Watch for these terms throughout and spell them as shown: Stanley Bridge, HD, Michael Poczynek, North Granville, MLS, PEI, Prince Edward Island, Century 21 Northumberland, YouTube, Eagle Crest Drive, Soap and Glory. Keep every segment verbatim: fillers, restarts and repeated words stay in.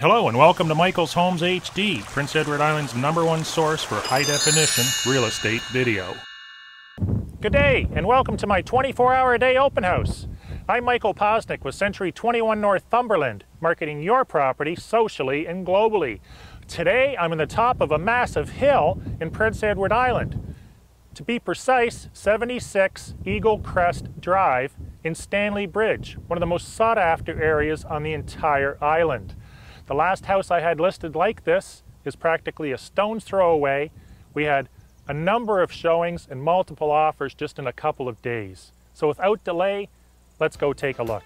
Hello and welcome to Michael's Homes H D, Prince Edward Island's number one source for high-definition real estate video. Good day and welcome to my twenty-four hour a day open house. I'm Michael Poczynek with Century twenty-one Northumberland, marketing your property socially and globally. Today I'm on the top of a massive hill in Prince Edward Island. To be precise, seventy-six Eagle Crest Drive in Stanley Bridge, one of the most sought-after areas on the entire island. The last house I had listed like this is practically a stone's throw away. We had a number of showings and multiple offers just in a couple of days. So without delay, let's go take a look.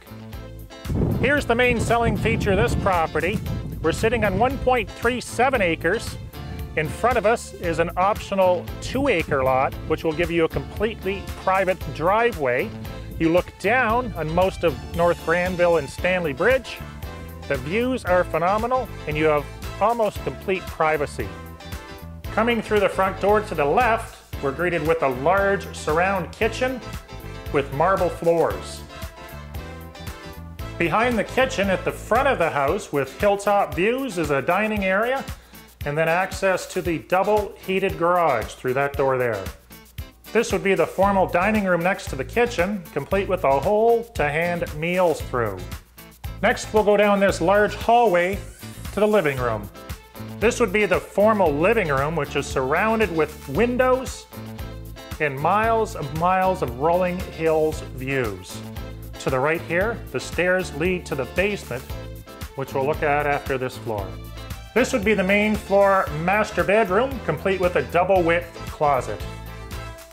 Here's the main selling feature of this property. We're sitting on one point three seven acres. In front of us is an optional two acre lot, which will give you a completely private driveway. You look down on most of North Granville and Stanley Bridge. The views are phenomenal and you have almost complete privacy. Coming through the front door to the left, we're greeted with a large surround kitchen with marble floors. Behind the kitchen at the front of the house with hilltop views is a dining area and then access to the double heated garage through that door there. This would be the formal dining room next to the kitchen, complete with a hole to hand meals through. Next, we'll go down this large hallway to the living room. This would be the formal living room, which is surrounded with windows and miles and miles of rolling hills views. To the right here, the stairs lead to the basement, which we'll look at after this floor. This would be the main floor master bedroom, complete with a double width closet.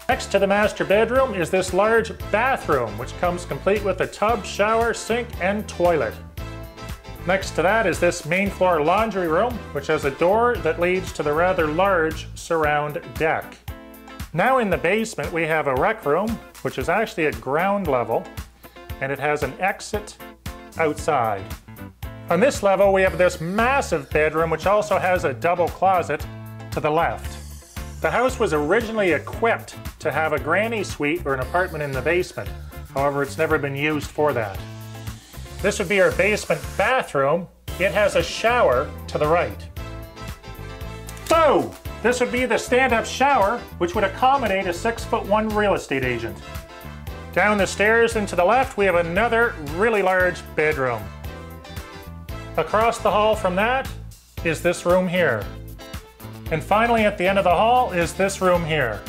Next to the master bedroom is this large bathroom, which comes complete with a tub, shower, sink, and toilet. Next to that is this main floor laundry room, which has a door that leads to the rather large surround deck. Now in the basement, we have a rec room, which is actually at ground level, and it has an exit outside. On this level, we have this massive bedroom, which also has a double closet to the left. The house was originally equipped to have a granny suite or an apartment in the basement. However, it's never been used for that. This would be our basement bathroom. It has a shower to the right. So, this would be the stand-up shower, which would accommodate a six foot one real estate agent. Down the stairs and to the left, we have another really large bedroom. Across the hall from that is this room here. And finally, at the end of the hall is this room here.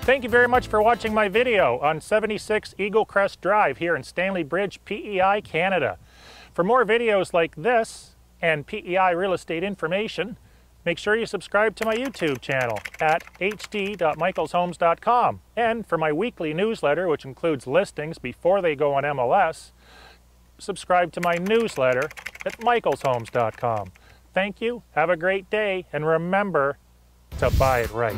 Thank you very much for watching my video on seventy-six Eagle Crest Drive here in Stanley Bridge, P E I, Canada. For more videos like this and P E I real estate information, make sure you subscribe to my YouTube channel at h d dot michaels homes dot com. And for my weekly newsletter, which includes listings before they go on M L S, subscribe to my newsletter at michaels homes dot com. Thank you, have a great day, and remember to buy it right.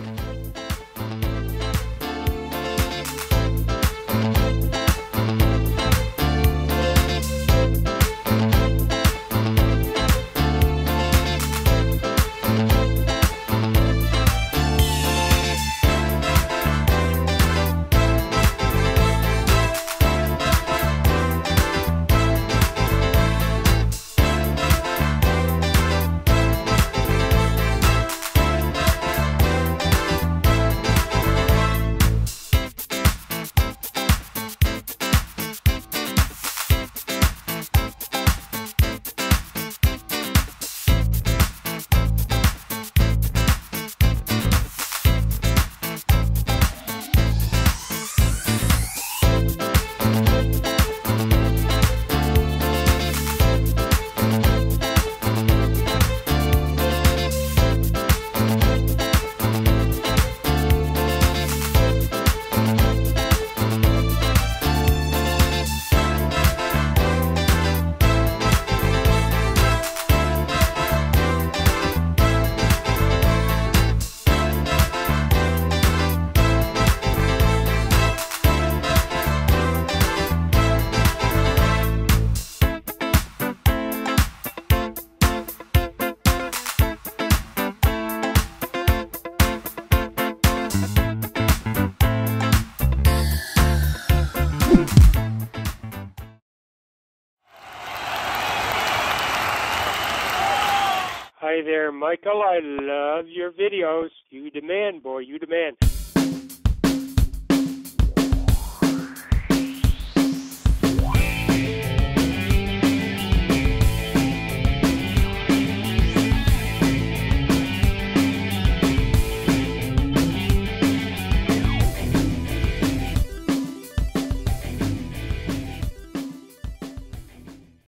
Hi there, Michael. I love your videos. You demand, boy. You demand.